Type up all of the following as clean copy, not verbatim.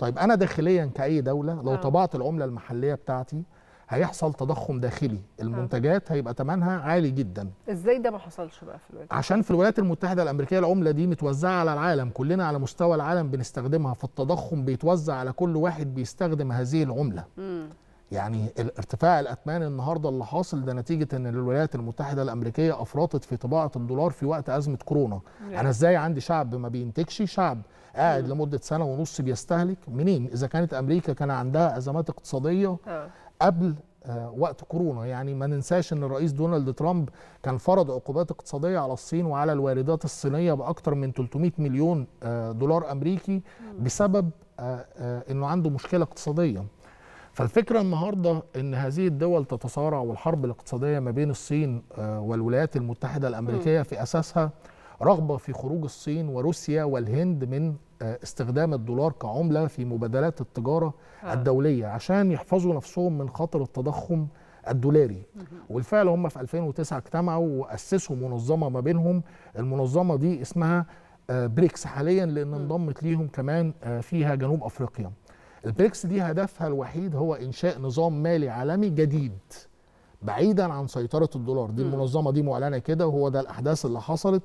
طيب أنا داخليا كأي دولة لو طبعت العملة المحلية بتاعتي هيحصل تضخم داخلي، المنتجات هيبقى ثمنها عالي جدا. ازاي ده ما حصلش بقى في الولايات؟ عشان في الولايات المتحدة الأمريكية العملة دي متوزعة على العالم، كلنا على مستوى العالم بنستخدمها، فالتضخم بيتوزع على كل واحد بيستخدم هذه العملة. يعني ارتفاع الأثمان النهارده اللي حاصل ده نتيجة ان الولايات المتحدة الأمريكية أفرطت في طباعة الدولار في وقت أزمة كورونا. أنا ازاي عندي شعب ما بينتجش، شعب قاعد لمدة سنة ونص بيستهلك منين؟ إذا كانت أمريكا كان عندها أزمات اقتصادية قبل وقت كورونا. يعني ما ننساش ان الرئيس دونالد ترامب كان فرض عقوبات اقتصادية على الصين وعلى الواردات الصينية بأكثر من 300 مليون دولار أمريكي بسبب انه عنده مشكلة اقتصادية. فالفكرة النهاردة ان هذه الدول تتصارع، والحرب الاقتصادية ما بين الصين والولايات المتحدة الأمريكية في أساسها رغبة في خروج الصين وروسيا والهند من استخدام الدولار كعملة في مبادلات التجارة الدولية عشان يحفظوا نفسهم من خطر التضخم الدولاري. والفعل هم في 2009 اجتمعوا وأسسوا منظمة ما بينهم، المنظمة دي اسمها بريكس حاليا لأن انضمت ليهم كمان فيها جنوب أفريقيا. البريكس دي هدفها الوحيد هو إنشاء نظام مالي عالمي جديد بعيدا عن سيطرة الدولار. دي المنظمة دي معلنة كده، وهو ده الأحداث اللي حصلت.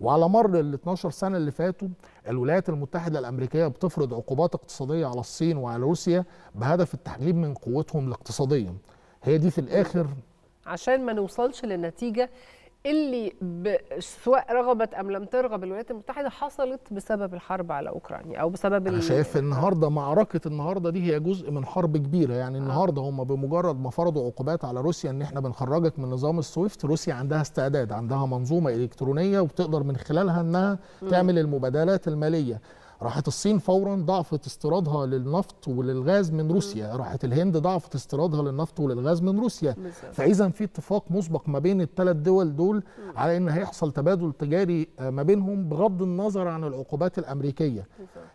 وعلى مر ال 12 سنة اللي فاتوا الولايات المتحدة الأمريكية بتفرض عقوبات اقتصادية على الصين وعلى روسيا بهدف التحجيم من قوتهم الاقتصادية. هي دي في الآخر عشان ما نوصلش للنتيجة اللي سواء رغبت أم لم ترغب الولايات المتحدة حصلت بسبب الحرب على أوكرانيا أو بسبب أنا شايف النهاردة معركة النهاردة دي هي جزء من حرب كبيرة. يعني النهاردة هم بمجرد ما فرضوا عقوبات على روسيا إن إحنا بنخرجك من نظام السويفت، روسيا عندها استعداد، عندها منظومة إلكترونية وبتقدر من خلالها إنها تعمل المبادلات المالية. راحت الصين فورا ضعفت استيرادها للنفط وللغاز من روسيا، راحت الهند ضعفت استيرادها للنفط وللغاز من روسيا. فاذا في اتفاق مسبق ما بين الثلاث دول دول على ان هيحصل تبادل تجاري ما بينهم بغض النظر عن العقوبات الامريكيه.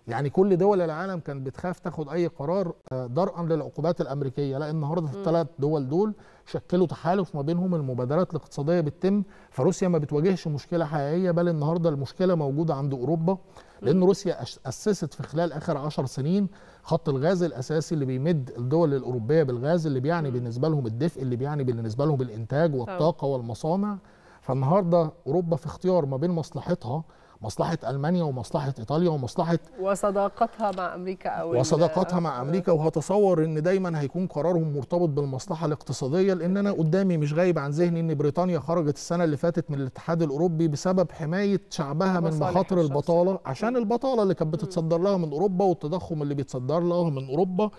يعني كل دول العالم كانت بتخاف تاخد اي قرار درءا للعقوبات الامريكيه، لا النهارده الثلاث دول دول شكلوا تحالف ما بينهم، المبادرات الاقتصاديه بتتم، فروسيا ما بتواجهش مشكله حقيقيه، بل النهارده المشكله موجوده عند اوروبا، لأن روسيا أسست في خلال آخر 10 سنين خط الغاز الأساسي اللي بيمد الدول الأوروبية بالغاز، اللي بيعني بالنسبة لهم الدفء، اللي بيعني بالنسبة لهم الإنتاج والطاقة والمصانع. فالنهاردة أوروبا في اختيار ما بين مصلحتها، مصلحة ألمانيا ومصلحة إيطاليا ومصلحة وصداقتها مع أمريكا وهتصور إن دايما هيكون قرارهم مرتبط بالمصلحة الاقتصادية. لأن أنا قدامي مش غايب عن ذهني إن بريطانيا خرجت السنة اللي فاتت من الاتحاد الأوروبي بسبب حماية شعبها من مخاطر البطالة، عشان البطالة اللي كانت بتتصدر لها من أوروبا والتضخم اللي بيتصدر لها من أوروبا